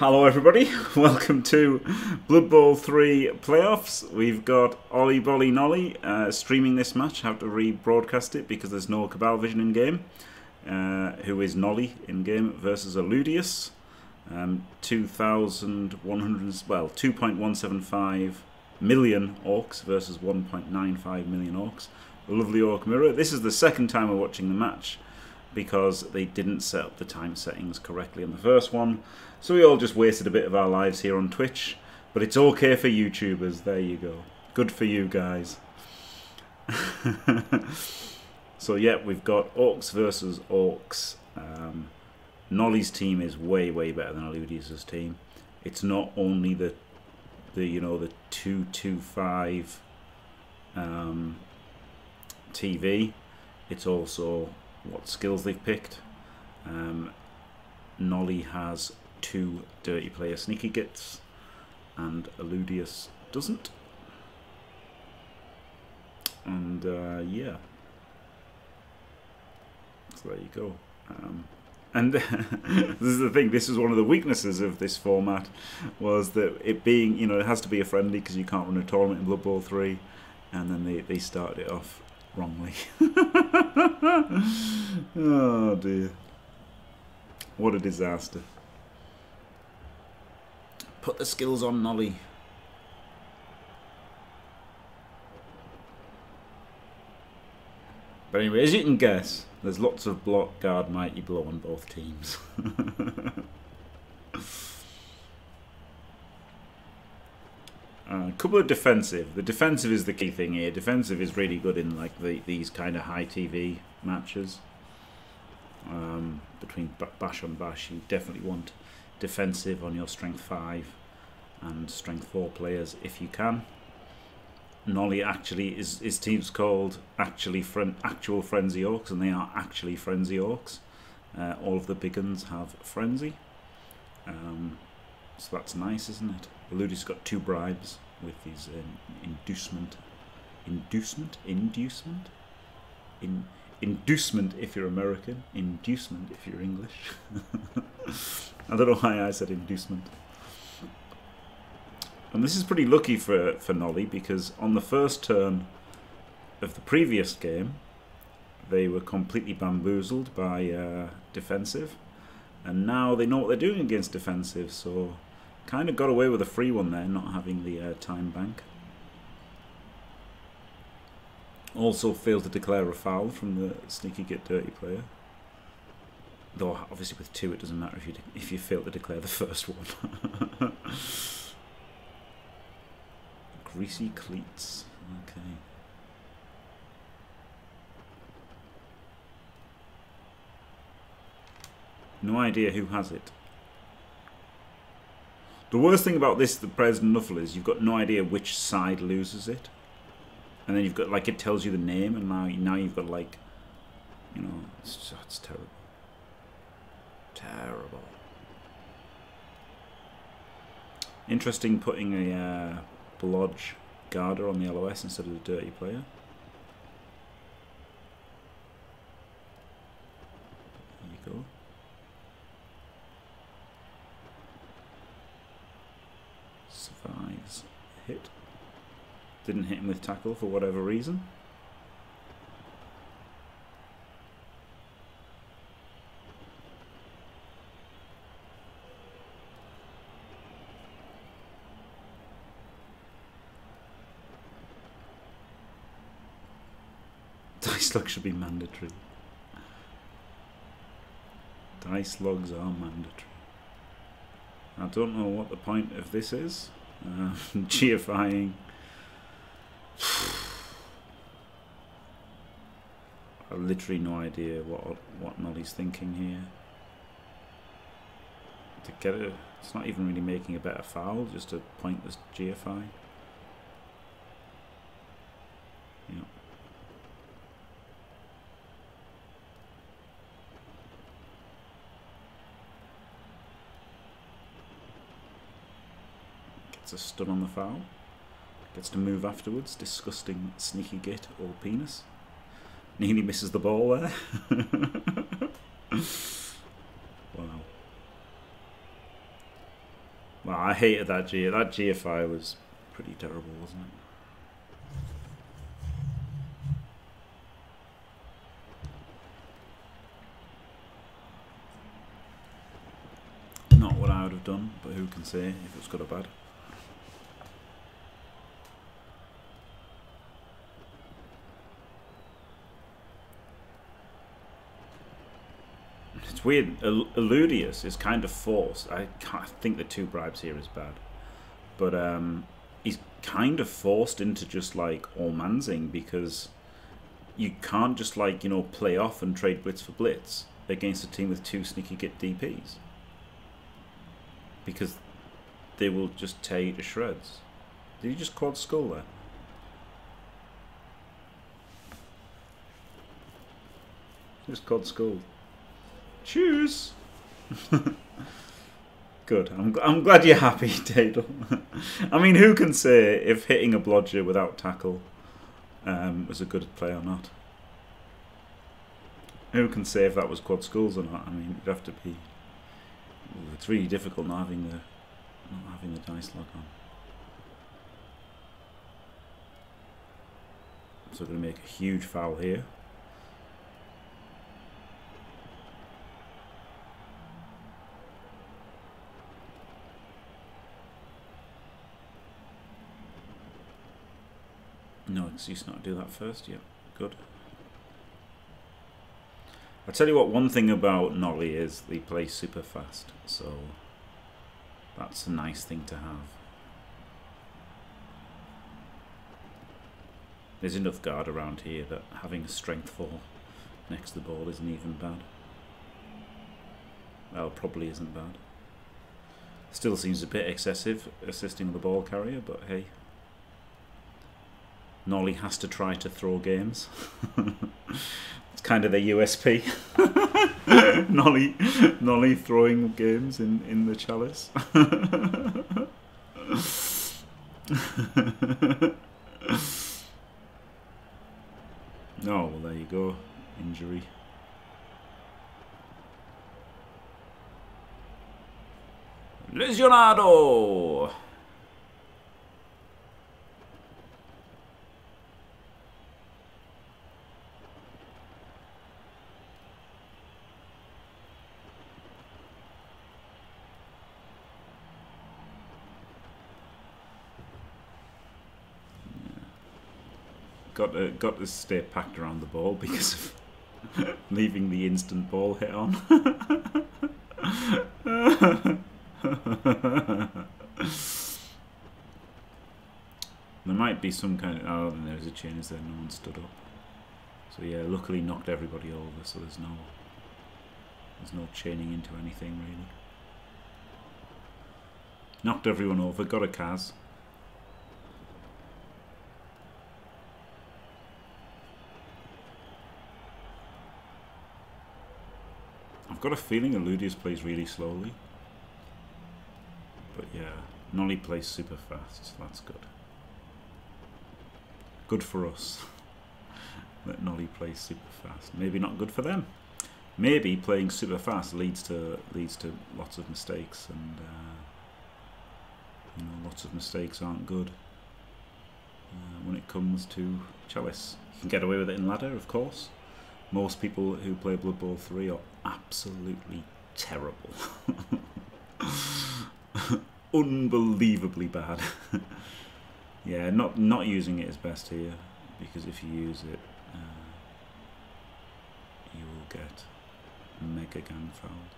Hello everybody, welcome to Blood Bowl 3 playoffs. We've got Olly Bolly Knolly streaming this match. Have to rebroadcast it because there's no Cabalvision in game, who is Knolly in game versus Aludius. 2.175 million orcs versus 1.95 million orcs. A lovely orc mirror. This is the second time we're watching the match, because they didn't set up the time settings correctly in the first one. So we all just wasted a bit of our lives here on Twitch. But it's okay for YouTubers, there you go. Good for you guys. So yeah, we've got Orcs versus Orcs. Knolly's team is way, way better than Aludius' team. It's not only the 225 TV, it's also what skills they've picked. Knolly has 2 Dirty Player sneaky gets, and Aludius doesn't. And yeah, so there you go. And this is the thing. This is one of the weaknesses of this format, was that it being, you know, it has to be a friendly because you can't run a tournament in Blood Bowl 3, and then they started it off wrongly. Oh dear, what a disaster. Put the skills on Knolly. But anyway, as you can guess, there's lots of block, guard, mighty blow on both teams. A couple of defensive. The defensive is the key thing here. Defensive is really good in like these kind of high TV matches. Between bash on bash, you definitely want defensive on your strength 5 and strength 4 players if you can. Knolly actually is his team's called actual Frenzy Orcs, and they are actually Frenzy Orcs. All of the biggins have Frenzy. So that's nice, isn't it? Aludius got 2 bribes with his inducement if you're American, inducement if you're English. I don't know why I said inducement. And this is pretty lucky for Knolly, because on the first turn of the previous game, they were completely bamboozled by defensive, and now they know what they're doing against defensive, so kind of got away with a free one there, not having the time bank. Also failed to declare a foul from the sneaky get dirty player. Though obviously with 2 it doesn't matter if you fail to declare the first one. Greasy cleats. Okay. No idea who has it. The worst thing about this, the present Nuffle, is you've got no idea which side loses it. And then you've got, like, it tells you the name, and now you've got, like, you know, it's terrible. Terrible. Interesting putting a Blodge Garda on the LOS instead of the Dirty Player. There you go. Survives hit. Didn't hit him with tackle for whatever reason. Dice log should be mandatory. Dice logs are mandatory. I don't know what the point of this is. GFIing. I've literally no idea what Knolly's thinking here. To get it, it's not even really making a better foul, just a pointless GFI. Yeah. A stun on the foul, gets to move afterwards. Disgusting sneaky git or penis. Nearly misses the ball there. Wow. Well, I hated that GFI. That GFI was pretty terrible, wasn't it? Not what I would have done, but who can say if it was good or bad. It's weird. Aludius is kind of forced. I think the 2 bribes here is bad, but he's kind of forced into just like all mansing, because you can't just like, you know, play off and trade blitz for blitz against a team with 2 sneaky get DPs. Because they will just tear you to shreds. Did you just quad skull there? Just quad skull. Cheers. Good. I'm glad you're happy, Dadle. I mean, who can say if hitting a blodger without tackle was a good play or not? Who can say if that was quad skulls or not? I mean, you'd have to be. Ooh, it's really difficult not having the dice lock on. So we're going to make a huge foul here. No excuse not to do that first. Yeah, good. I tell you what, one thing about Knolly is they play super fast, so that's a nice thing to have. There's enough guard around here that having a strength 4 next to the ball isn't even bad. Well, probably isn't bad. Still seems a bit excessive assisting the ball carrier, but hey. Knolly has to try to throw games. It's kind of their USP. Knolly throwing games in the Chalice. Oh, well, there you go. Injury. Lesionado! Got to stay packed around the ball because of leaving the instant ball hit on. There might be some kind of... Oh, and there's a chain. Is there? No one stood up. So yeah, luckily knocked everybody over, so there's no chaining into anything really. Knocked everyone over, got a Kaz. I've got a feeling Aludius plays really slowly, but yeah, Knolly plays super fast, so that's good. Good for us that Knolly plays super fast. Maybe not good for them. Maybe playing super fast leads to lots of mistakes, and you know, lots of mistakes aren't good when it comes to Chalice. You can get away with it in ladder, of course. Most people who play Blood Bowl 3 are absolutely terrible. Unbelievably bad. Yeah, not using it is best here, because if you use it, you will get mega gang fouled.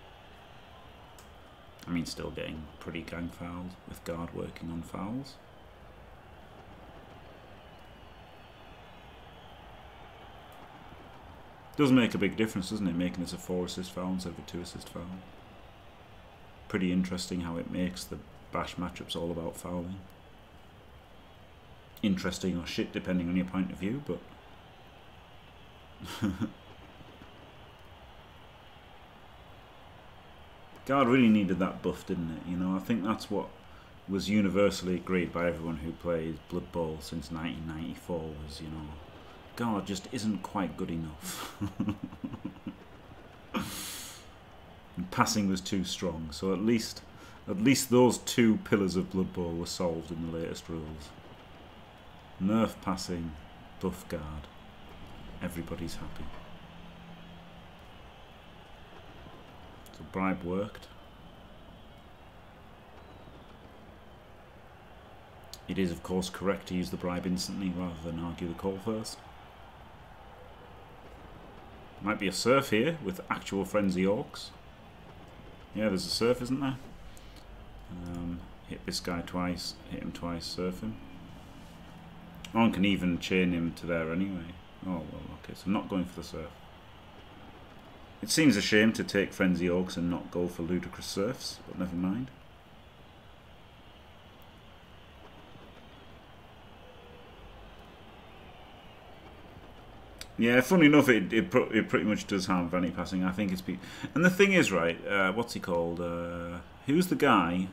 I mean, still getting pretty gang fouled with guard working on fouls. Does make a big difference, doesn't it? Making this a 4 assist foul instead of a 2 assist foul. Pretty interesting how it makes the bash matchups all about fouling. Interesting or shit, depending on your point of view, but... Guard really needed that buff, didn't it? You know, I think that's what was universally agreed by everyone who played Blood Bowl since 1994 was, you know... Guard just isn't quite good enough. And passing was too strong, so at least At least those two pillars of Blood Bowl were solved in the latest rules. Nerf passing, buff guard. Everybody's happy. So bribe worked. It is, of course, correct to use the bribe instantly rather than argue the call first. Might be a surf here with actual Frenzy Orcs. Yeah, there's a surf, isn't there? Hit this guy twice, hit him twice, surf him. One can even chain him to there anyway. Oh, well, okay, so I'm not going for the surf. It seems a shame to take Frenzy Orcs and not go for ludicrous surfs, but never mind. Yeah, funnily enough, it pretty much does harm Vanny passing. I think it's... And the thing is, right, what's he called? Who's the guy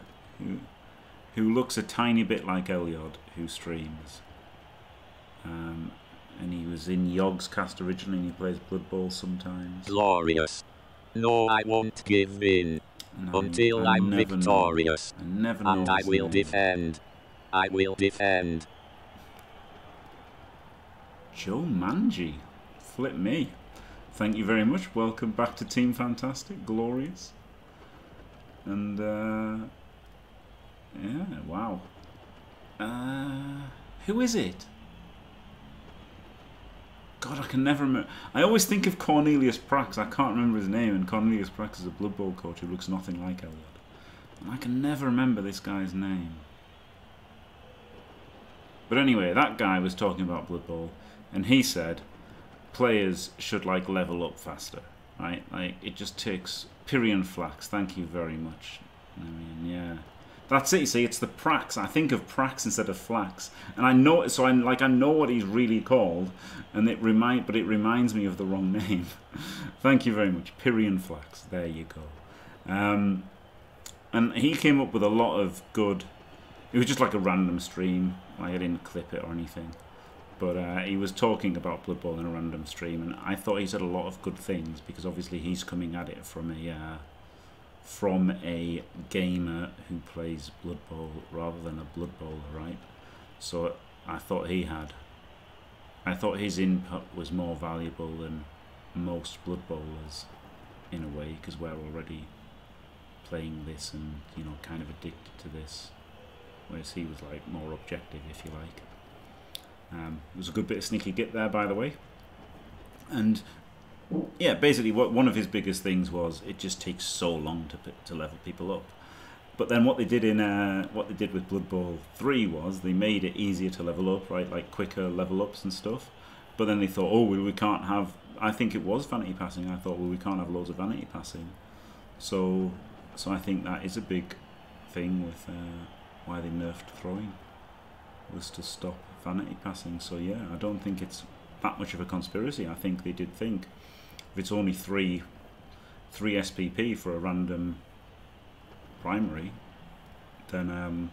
who looks a tiny bit like Eliod, who streams? And he was in Yogg's cast originally, and he plays Blood Bowl sometimes. Glorious. No, I won't give in until I'm victorious. And I will defend. I will defend. Joe Manji. Flip me. Thank you very much. Welcome back to Team Fantastic. Glorious. And, yeah, wow. Who is it? God, I can never remember. I always think of Cornelius Prax. I can't remember his name, and Cornelius Prax is a Blood Bowl coach who looks nothing like Elliot. And I can never remember this guy's name. But anyway, that guy was talking about Blood Bowl, and he said players should, like, level up faster, right? Like, it just takes... Pyrion Flax, thank you very much. I mean, yeah. That's it, you see, it's the Prax. I think of Prax instead of Flax. And I know, so I'm like, I know what he's really called, and it but it reminds me of the wrong name. Thank you very much. Pyrion Flax, there you go. And he came up with a lot of good... It was just like a random stream. Like, I didn't clip it or anything. But he was talking about Blood Bowl in a random stream, and I thought he said a lot of good things, because obviously he's coming at it from a gamer who plays Blood Bowl rather than a Blood Bowler, right? So I thought his input was more valuable than most Blood Bowlers, in a way, because we're already playing this and, you know, kind of addicted to this. Whereas he was, like, more objective, if you like. It was a good bit of sneaky git there, by the way. And, yeah, basically one of his biggest things was it just takes so long to level people up. But then what they did in what they did with Blood Bowl 3 was they made it easier to level up, right? Like, quicker level ups and stuff. But then they thought, oh, well, we can't have... I think it was vanity passing. I thought, well, we can't have loads of vanity passing. So I think that is a big thing with why they nerfed throwing, was to stop vanity passing. So yeah, I don't think it's that much of a conspiracy. I think they did think if it's only three SPP for a random primary, then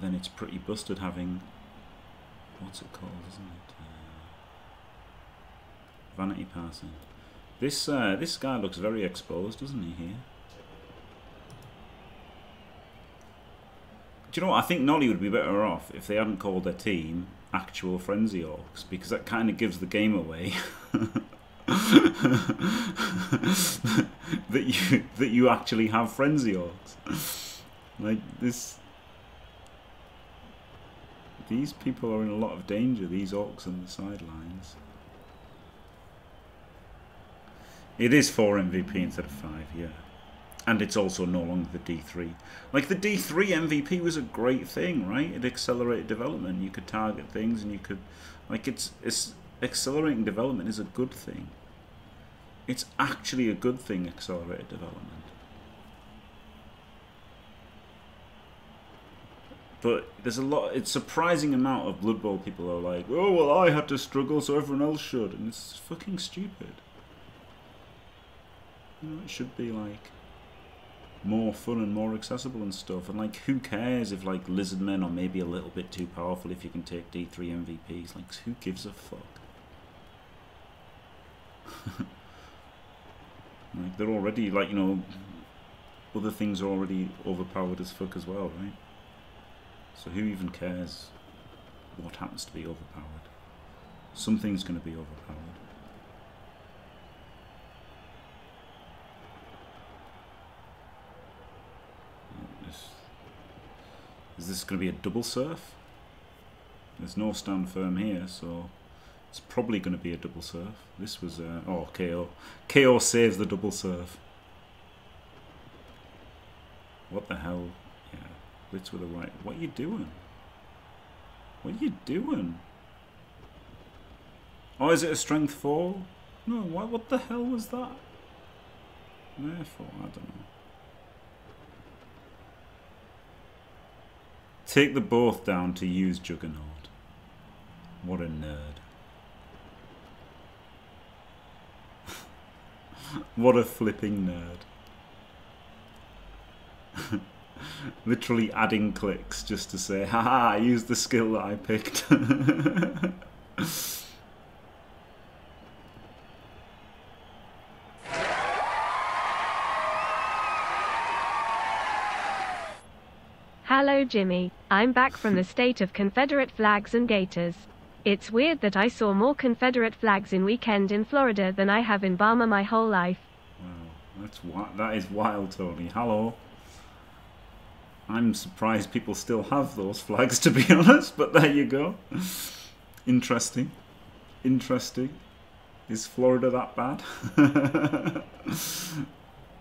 it's pretty busted having, what's it called, isn't it, vanity passing. This guy looks very exposed, doesn't he, here? Do you know what? I think Knolly would be better off if they hadn't called their team actual Frenzy Orcs, because that kind of gives the game away. that you actually have Frenzy Orcs. Like, this... These people are in a lot of danger, these orcs on the sidelines. It is 4 MVP instead of 5, yeah. And it's also no longer the D3. Like, the D3 MVP was a great thing, right? It accelerated development. You could target things and you could... Like, it's accelerating development is a good thing. It's actually a good thing, accelerated development. But there's a lot... It's a surprising amount of Blood Bowl people are like, oh, well, I had to struggle, so everyone else should. And it's fucking stupid. You know, it should be, like... more fun and more accessible and stuff, and like, who cares if, like, lizardmen are maybe a little bit too powerful if you can take D3 MVPs? Like, who gives a fuck? Like, they're already, like, you know, other things are already overpowered as fuck as well, right? So who even cares what happens to be overpowered? Something's going to be overpowered. Is this going to be a double surf? There's no stand firm here, so it's probably going to be a double surf. This was a... oh, KO. KO saves the double surf. What the hell? Yeah, blitz with a right. What are you doing? What are you doing? Oh, is it a strength 4? No, what the hell was that? Therefore, I don't know. Take the both down to use Juggernaut. What a nerd. What a flipping nerd. Literally adding clicks just to say, haha, I used the skill that I picked. Hello Jimmy, I'm back from the state of Confederate flags and gators. It's weird that I saw more Confederate flags in weekend in Florida than I have in Barmer my whole life. Wow, that is wild, Tony. Hello. I'm surprised people still have those flags, to be honest, but there you go. Interesting. Interesting. Is Florida that bad?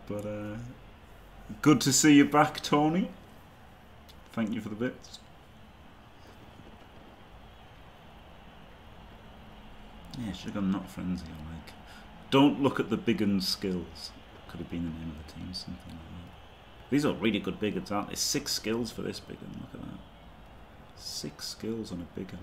But good to see you back, Tony. Thank you for the bits. Yeah, should have gone not frenzy, I like. Don't look at the biggin's skills. Could have been the name of the team, something like that. These are really good biggins, aren't they? 6 skills for this biggin, look at that. 6 skills on a biggin.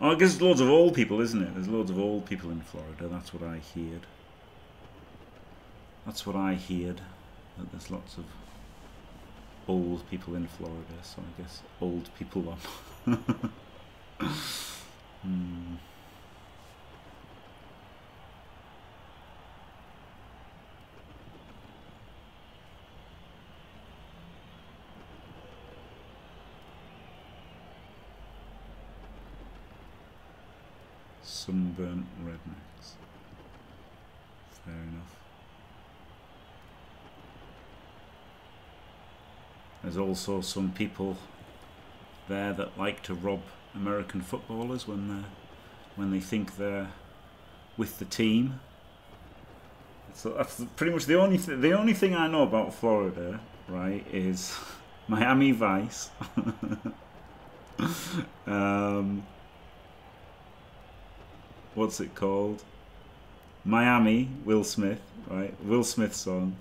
Oh, I guess there's loads of old people, isn't it? There's loads of old people in Florida, that's what I heard. That's what I heard, that there's lots of old people in Florida, so I guess old people are... Sunburnt rednecks. Fair enough. There's also some people there that like to rob American footballers when they think they're with the team. So that's pretty much the only thing I know about Florida, right? Is Miami Vice, what's it called? Miami, Will Smith, right? Will Smith song,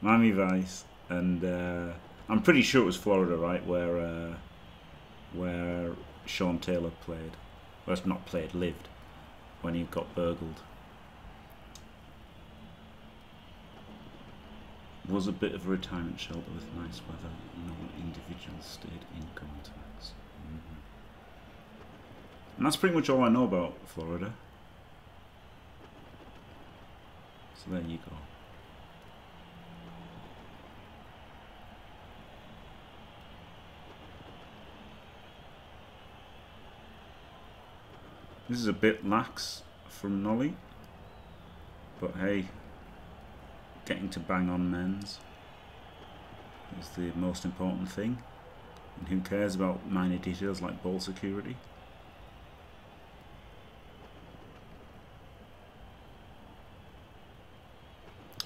Miami Vice, and. I'm pretty sure it was Florida, right, where Sean Taylor played. Well, not played, lived, when he got burgled. Was a bit of a retirement shelter with nice weather. No individuals stayed in contacts. Mm-hmm. And that's pretty much all I know about Florida. So there you go. This is a bit lax from Knolly, but hey, getting to bang on men's is the most important thing, and who cares about minor details like ball security?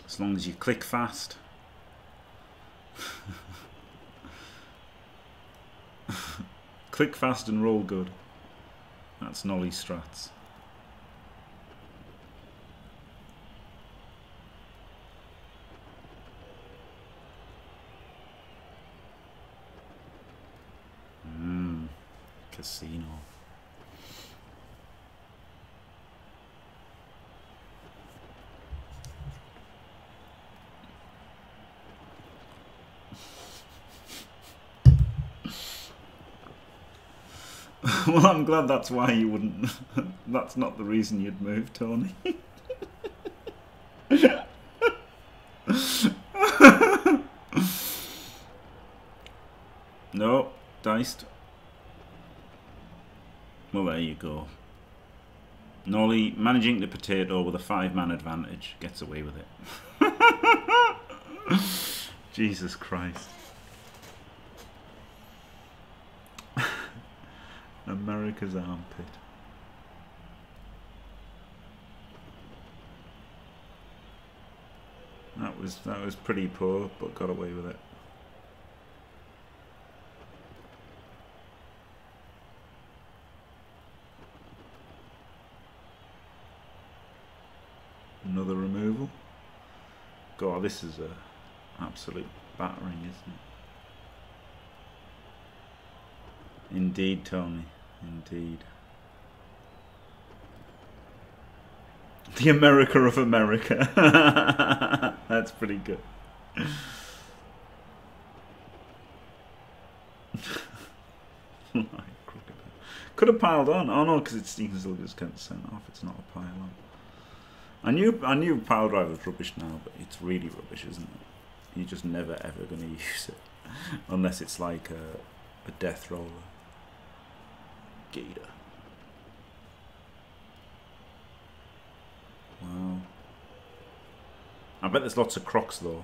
As long as you click fast. Click fast and roll good. That's Knolly strats. Casino. Well, I'm glad that's why you wouldn't. That's not the reason you'd move, Tony. No, diced. Well, there you go. Knolly, managing the potato with a 5-man advantage, gets away with it. Jesus Christ. America's armpit. That was pretty poor, but got away with it. Another removal. God, this is an absolute battering, isn't it? Indeed, Tony. Indeed. The America of America. That's pretty good. Could have piled on. Oh no, because it's Steam still just can't send off. It's not a pile on. I knew pile drive was rubbish now, but it's really rubbish, isn't it? You're just never ever going to use it unless it's like a death roller. Gator. Wow. I bet there's lots of crocs though.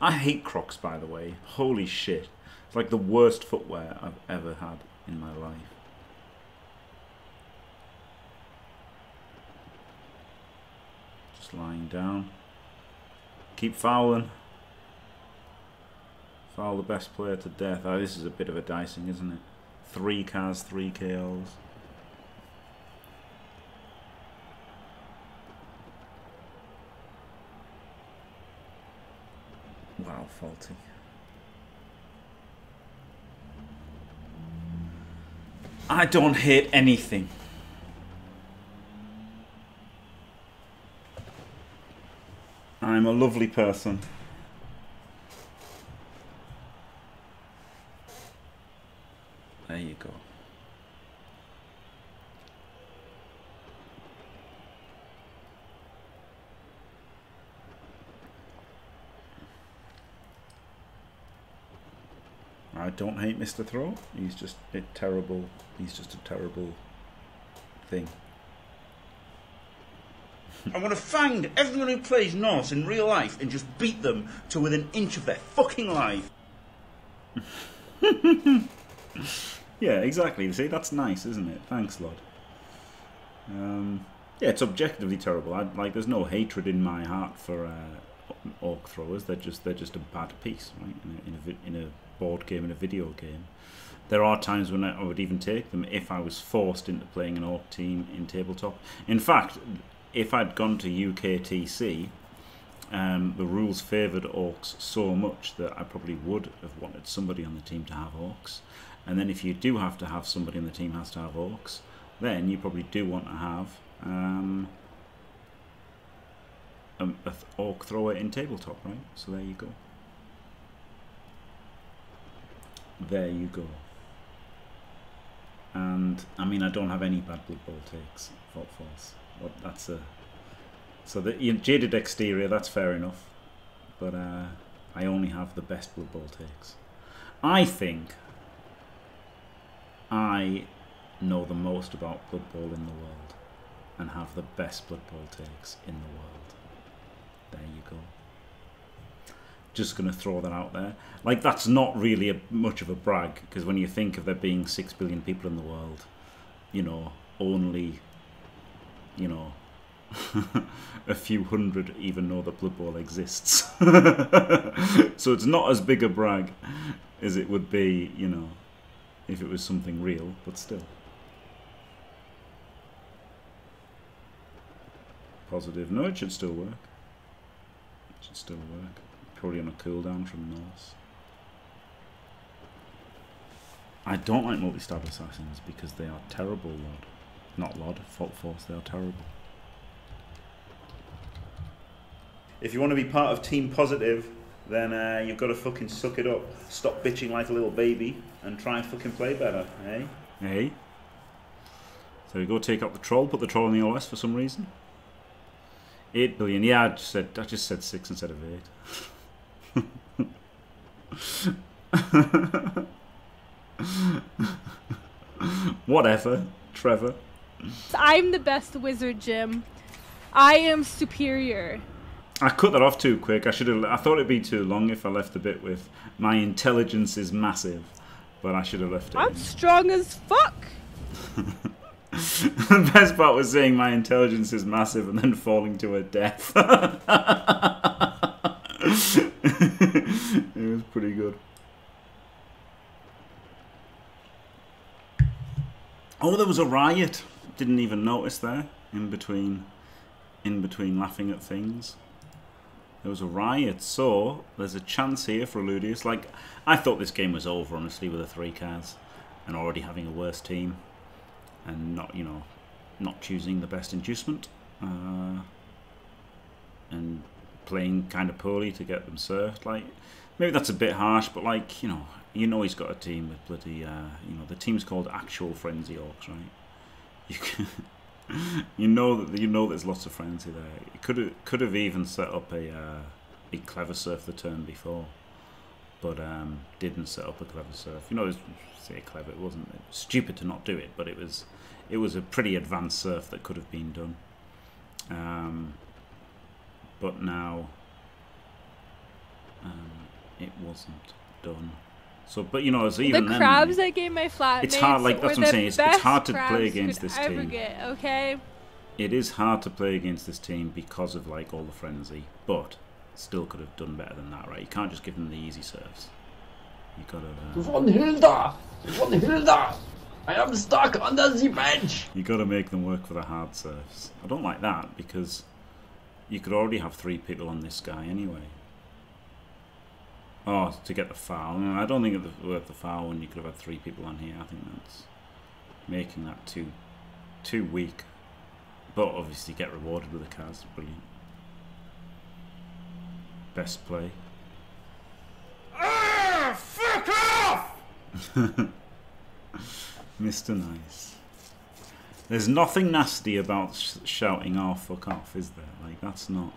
I hate crocs, by the way. Holy shit. It's like the worst footwear I've ever had in my life. Just lying down. Keep fouling. Foul the best player to death. Oh, this is a bit of a dicing, isn't it? 3 cars, 3 KOs. Wow, faulty. I don't hit anything. I'm a lovely person. There you go. I don't hate Mr. Throw. He's just a terrible. He's just a terrible thing. I want to find everyone who plays Norse in real life and just beat them to within an inch of their fucking life. Yeah, exactly. See, that's nice, isn't it? Thanks, Lord. Yeah, it's objectively terrible. Like, there's no hatred in my heart for orc throwers. They're just a bad piece, right? In a board game, in a video game. There are times when I would even take them if I was forced into playing an orc team in tabletop. In fact, if I'd gone to UKTC, the rules favoured orcs so much that I probably would have wanted somebody on the team to have orcs. And then if you do have to have somebody in the team has to have orcs, then you probably do want to have an orc thrower in tabletop, right? So there you go. There you go. And, I mean, I don't have any bad Blood Bowl takes. Fault false. But that's a... So the jaded exterior, that's fair enough. But I only have the best Blood Bowl takes. I think... I know the most about Blood Bowl in the world and have the best Blood Bowl takes in the world. There you go. Just going to throw that out there. Like, that's not really much of a brag, because when you think of there being 6 billion people in the world, you know, only, you know, a few hundred even know that Blood Bowl exists. So it's not as big a brag as it would be, you know, if it was something real, but still. Positive. No, it should still work. It should still work. Probably on a cooldown from Norse. I don't like multi-stab assassins because they are terrible, Lord. Not Lord, Fault Force, they are terrible. If you want to be part of Team Positive, then you've got to fucking suck it up. Stop bitching like a little baby and try and fucking play better, eh? Eh? So we go take up the troll, put the troll in the OS for some reason. 8 billion. Yeah, I just said 6 instead of 8. Whatever, Trevor. I'm the best wizard, Jim. I am superior. I cut that off too quick. I thought it'd be too long if I left the bit with my intelligence is massive, but I should have left it. I'm strong as fuck. The best part was saying my intelligence is massive and then falling to her death. It was pretty good. Oh, there was a riot. Didn't even notice there. In between laughing at things. There was a riot, so there's a chance here for Aludius. Like, I thought this game was over, honestly, with the 3 cards and already having a worse team and not, you know, not choosing the best inducement and playing kind of poorly to get them served. Like, maybe that's a bit harsh, but like, you know he's got a team with bloody, you know, the team's called actual Frenzy Orcs, right? You can. You know there's lots of frenzy there. You could have even set up a clever surf the turn before, but didn't set up a clever surf. You know, it was, say clever, it wasn't stupid to not do it, but it was a pretty advanced surf that could have been done. But now it wasn't done. So, but you know, it's even the crabs then, I gave my flatmates. It's hard, like that's what I'm saying. It's hard to play against this team. Okay. It is hard to play against this team because of like all the frenzy, but still could have done better than that, right? You can't just give them the easy serves. You gotta. Von Hilda, I am stuck under the bench. You gotta make them work for the hard serves. I don't like that because you could already have 3 people on this guy anyway. Oh, to get the foul. No, I don't think it was worth the foul when you could have had 3 people on here. I think that's making that too weak. But obviously get rewarded with the cards. Brilliant. Best play. Ah, fuck off! Mr. Nice. There's nothing nasty about shouting, oh, fuck off, is there? Like, that's not...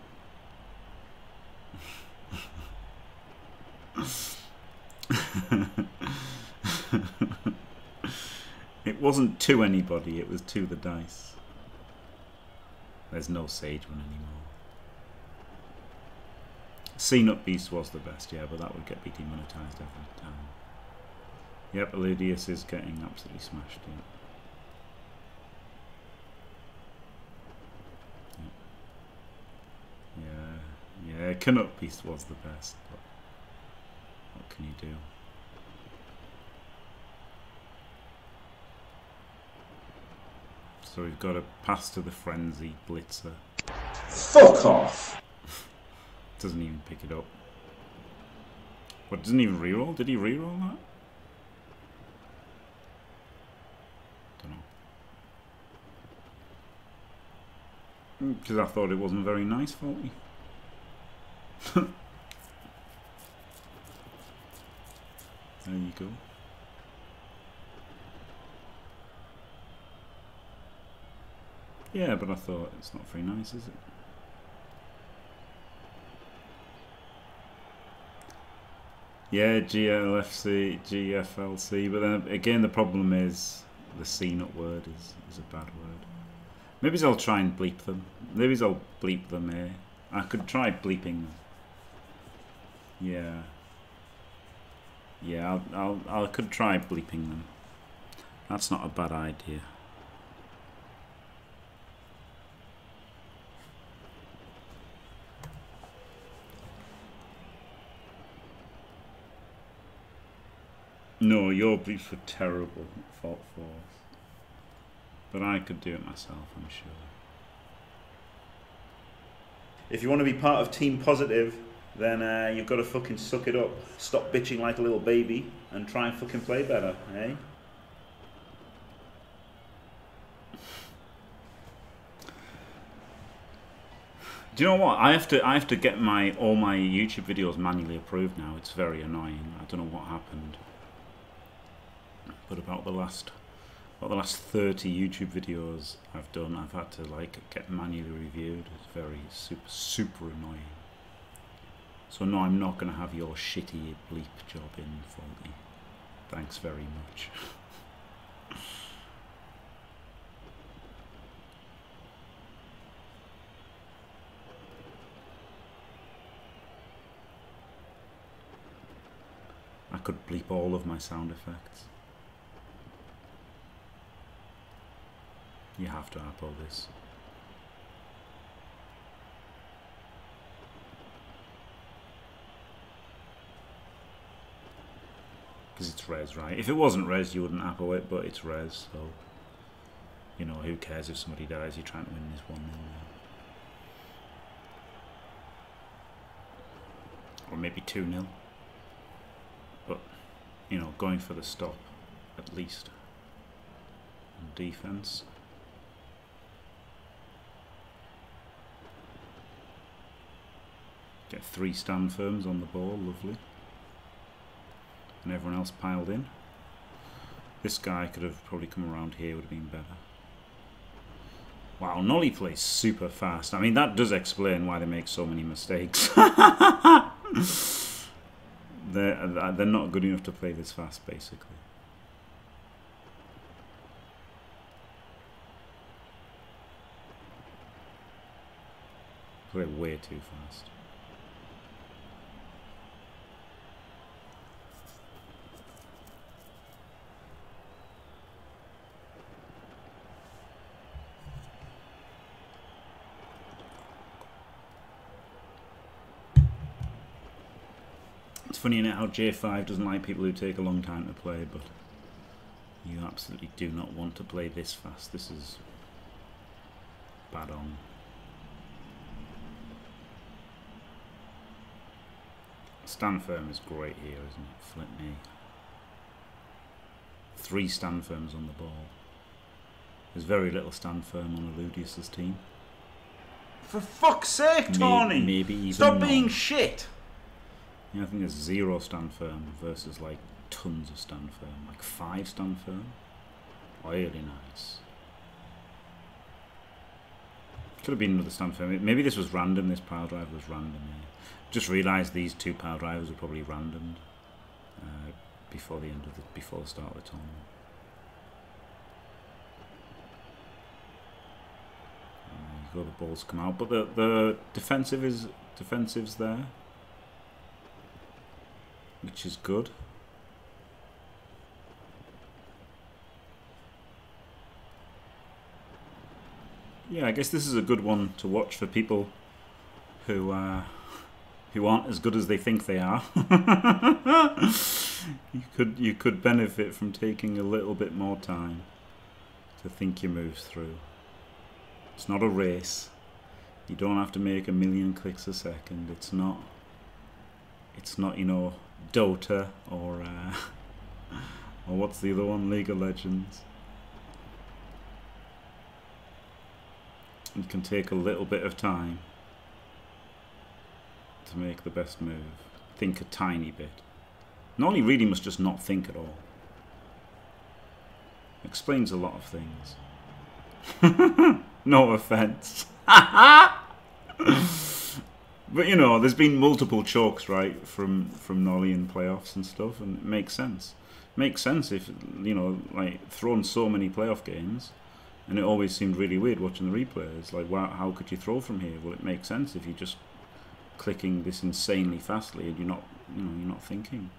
It wasn't to anybody, it was to the dice. There's no Sageman anymore. Sea-Nut Beast was the best, yeah, but that would get me demonetized every time. Yep, Aludius is getting absolutely smashed in. Yeah, yeah, Canuck Beast was the best. But what can you do? So we've got a pass to the frenzy blitzer. Fuck off! Doesn't even pick it up. What, doesn't even reroll? Did he reroll that? Don't know. Because I thought it wasn't very nice for me. There you go. Yeah, but I thought it's not very nice, is it? Yeah, GLFC, GFLC, but then again the problem is the C-nut word is a bad word. Maybe I'll try and bleep them. Maybe I'll bleep them here. I could try bleeping them. Yeah. Yeah, I could try bleeping them. That's not a bad idea. No, your bleeps were terrible, Fault Force. But I could do it myself, I'm sure. If you want to be part of Team Positive, then you've got to fucking suck it up. Stop bitching like a little baby and try and fucking play better, eh? Do you know what? I have to get all my YouTube videos manually approved now. It's very annoying. I don't know what happened. But about the last 30 YouTube videos I've done, I've had to like get manually reviewed. It's very super annoying. So no, I'm not going to have your shitty bleep job in for me. Thanks very much. I could bleep all of my sound effects. You have to apple this. Because it's res, right? If it wasn't res, you wouldn't apple it, but it's res, so... You know, who cares if somebody dies? You're trying to win this 1-0. Or maybe 2-0. But, you know, going for the stop, at least. And defense. Get 3 stand firms on the ball, lovely. And everyone else piled in. This guy could have probably come around here, would have been better. Wow, Knolly plays super fast. I mean, that does explain why they make so many mistakes. They're not good enough to play this fast, basically. Play way too fast. Funny in it how J5 doesn't like people who take a long time to play, but you absolutely do not want to play this fast. This is bad on. Stand firm is great here, isn't it? Flip me. 3 stand firms on the ball. There's very little stand firm on Aludius' team. For fuck's sake, Tony! Maybe stop being shit! Yeah, I think there's 0 stand firm versus like tons of stand firm, like 5 stand firm. Really nice. Could have been another stand firm. Maybe this was random. This power drive was random. Yeah. Just realised these 2 power drivers were probably randomed before the start of the tournament. You've got the balls come out, but the defensive's there. Which is good. Yeah, I guess this is a good one to watch for people who aren't as good as they think they are. You could benefit from taking a little bit more time to think your moves through. It's not a race. You don't have to make 1 million clicks a second. It's not, you know, Dota or what's the other one, League of Legends. It can take a little bit of time to make the best move. Think a tiny bit. Knolly really must just not think at all. Explains a lot of things. No offense. But, you know, there's been multiple chokes, right, from Knolly in playoffs and stuff, and it makes sense. Makes sense if, you know, like, thrown so many playoff games, and it always seemed really weird watching the replays. Like, wow, how could you throw from here? Well, it makes sense if you're just clicking this insanely fastly and you're not, you know, you're not thinking.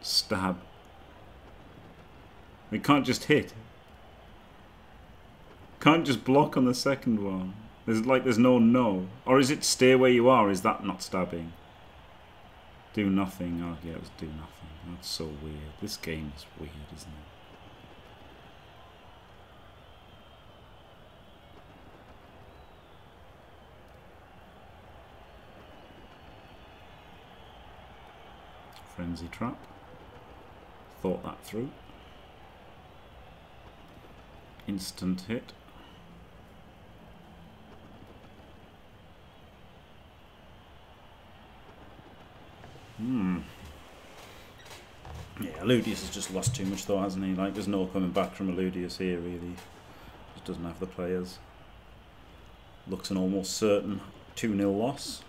Stab. We can't just hit. Can't just block on the second one. There's no. Or is it stay where you are? Is that not stabbing? Do nothing. Oh yeah, it was do nothing. That's so weird. This game is weird, isn't it? Frenzy trap. Thought that through. Instant hit. Yeah, Aludius has just lost too much though, hasn't he? Like, there's no coming back from Aludius here, really. Just doesn't have the players. Looks an almost certain 2-0 loss.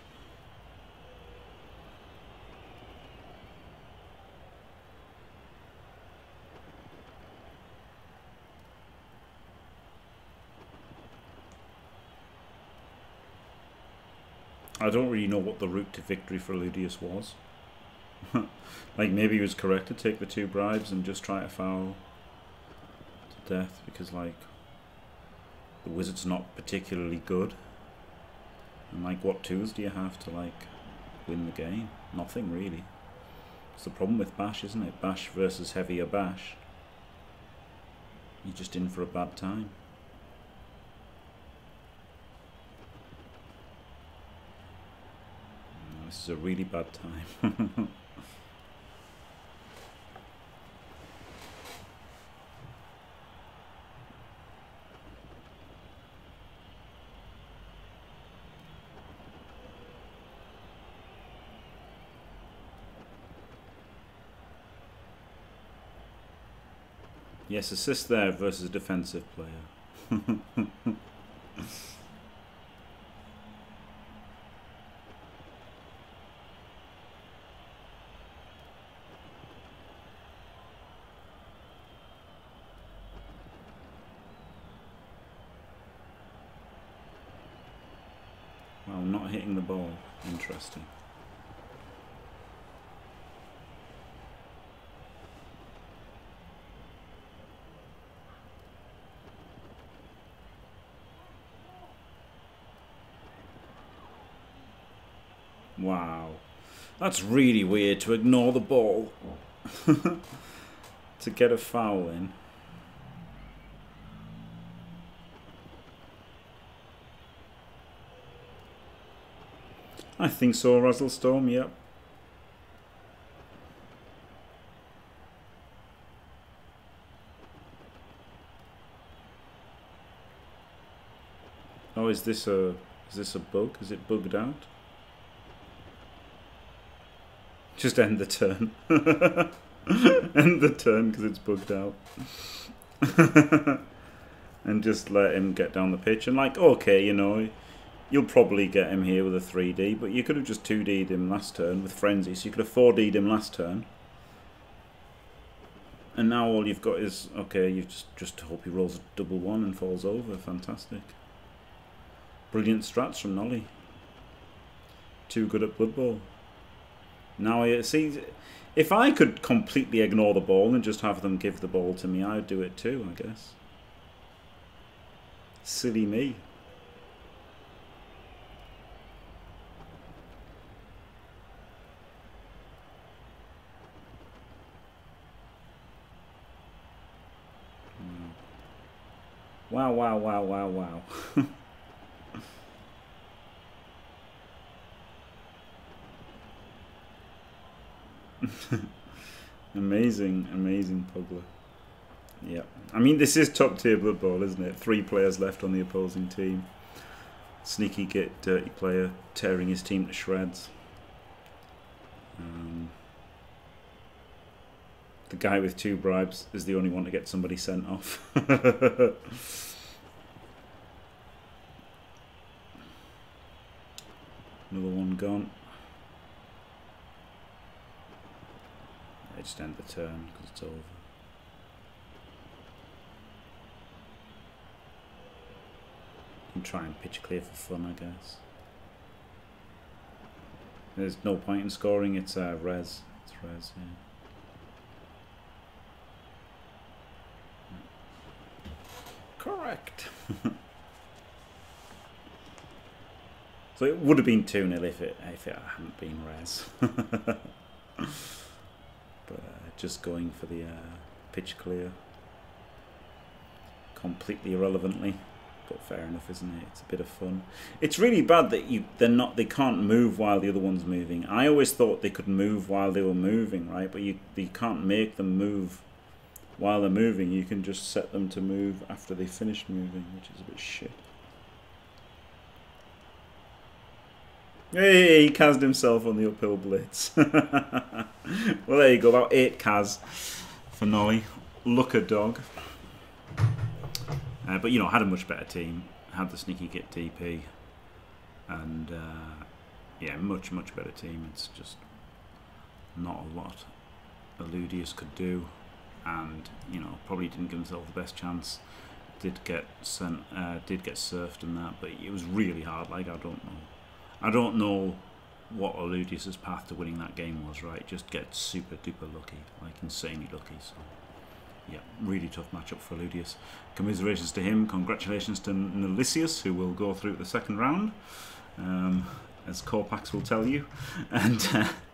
I don't really know what the route to victory for Aludius was. Like, maybe he was correct to take the two bribes and just try to foul to death, because, like, the wizard's not particularly good. And, like, what tools do you have to, like, win the game? Nothing, really. It's the problem with Bash, isn't it? Bash versus heavier Bash. You're just in for a bad time. This is a really bad time. Yes, assist there versus defensive player. Interesting. Wow. That's really weird to ignore the ball to get a foul in. I think so, Razzlestorm, yep. Oh, is this a bug? Is it bugged out? Just end the turn. End the turn because it's bugged out. And just let him get down the pitch and, like, okay, you know, you'll probably get him here with a 3D, but you could have just 2D'd him last turn with Frenzy, so you could have 4D'd him last turn. And now all you've got is, okay, you just hope he rolls a double one and falls over. Fantastic. Brilliant strats from Knolly. Too good at Blood Bowl. Now, see, if I could completely ignore the ball and just have them give the ball to me, I would do it too, I guess. Silly me. Wow, wow, wow, wow, wow. Amazing, amazing Pugler. Yeah. I mean, this is top tier Blood Bowl, isn't it? 3 players left on the opposing team. Sneaky Git, Dirty Player, tearing his team to shreds. The guy with 2 bribes is the only one to get somebody sent off. Another one gone. I just end the turn because it's over. And try and pitch clear for fun, I guess. There's no point in scoring. It's res. It's res. Yeah. Correct. So it would have been 2-0 if it hadn't been res. But just going for the pitch clear. Completely irrelevantly, but fair enough, isn't it? It's a bit of fun. It's really bad that they can't move while the other one's moving. I always thought they could move while they were moving, right? But you can't make them move while they're moving, you can just set them to move after they finish moving, which is a bit shit. Hey, he Kaz'd himself on the uphill blitz. Well, there you go, about 8 Kaz for Knolly. Look a dog. But, you know, had a much better team. Had the sneaky get DP. And, yeah, much, much better team. It's just not a lot Aludius could do. And, you know, probably didn't give himself the best chance. Did get surfed and that, but it was really hard. Like, I don't know what Aludius' path to winning that game was, right? Just get super duper lucky, like insanely lucky. So, yeah, really tough matchup for Aludius. Commiserations to him, congratulations to Nelissius, who will go through the second round, as Corpax will tell you. And